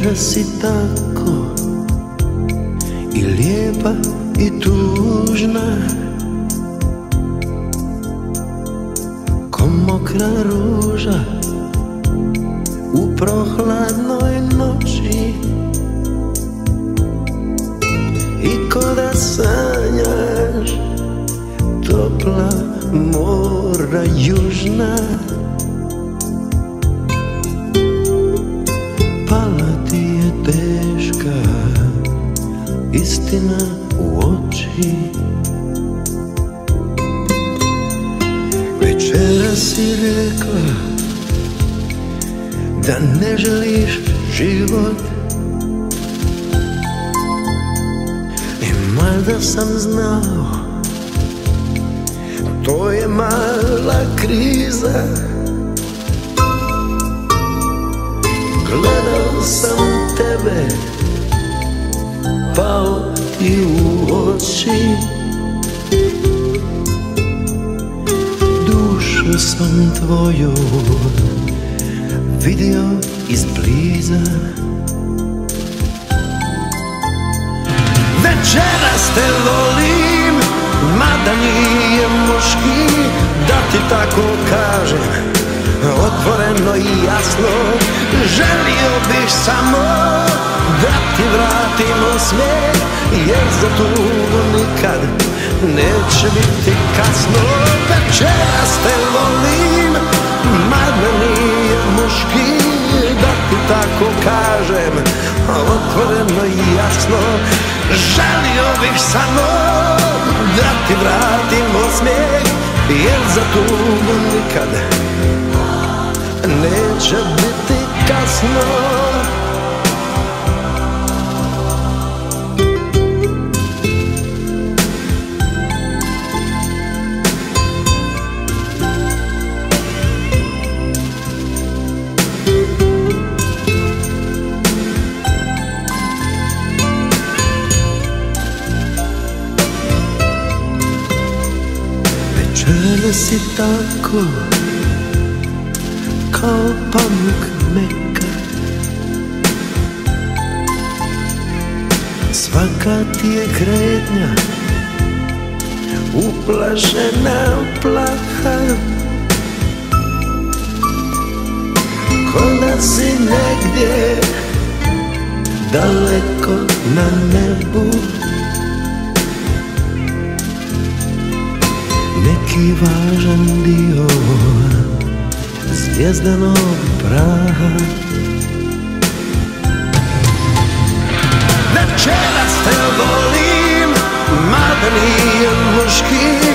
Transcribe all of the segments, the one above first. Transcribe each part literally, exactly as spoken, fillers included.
Čudna si tako i lijepa i tužna, ko mokra ruža u prohladnoj noći, i ko da sanjaš topla mora južna. Istina u oči, večera si rekla da ne želiš život, i mada sam znao to je mala kriza, gledao sam tebe pao ti u oči, dušu sam tvoju vidio izbliza. Večeras te volim, mada nije muški da ti tako kažem, otvoreno i jasno, želio bih samo da ti vratim osmijeh, jer za tugu nikad neće biti kasno. Večeras te volim, mada nije muški da ti tako kažem, otvoreno i jasno, želio bih samo da ti vratim osmijeh, jer za tugu nikad neće biti kasno. Večera si tako kao pamuk meka, svaka ti je kretnja uplašena, plaha, ko da si negdje daleko na nebu, neki važan dio zvijezdanog praha. Večeras te volim, mada nije muški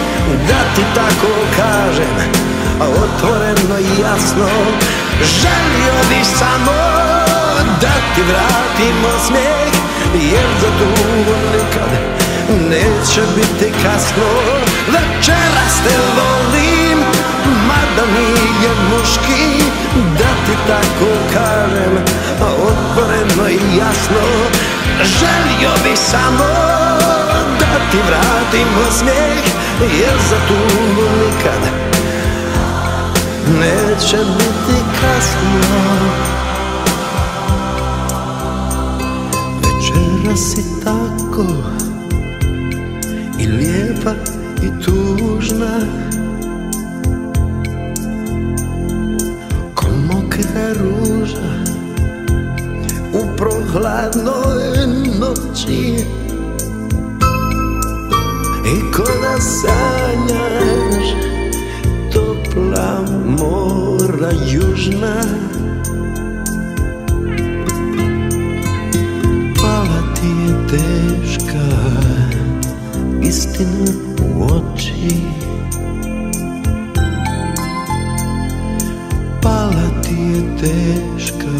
da ti tako kažem, otvoreno i jasno, želio bih samo da ti vratim osmijeh, jer za tugu nikad neće biti kasno. Večeras te volim, mada nije muški da ti tako kažem, otvoreno i jasno, želio bih samo da ti vratim osmijeh, jer za tugu nikad neće biti kasno. Večera si tako i lijepa i tužna, ko mokra ruža u prohladnoj noći, i ko da sanjaš topla mora južna. Pala ti je teška istina u oči, pala ti je teška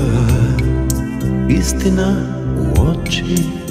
istina u oči.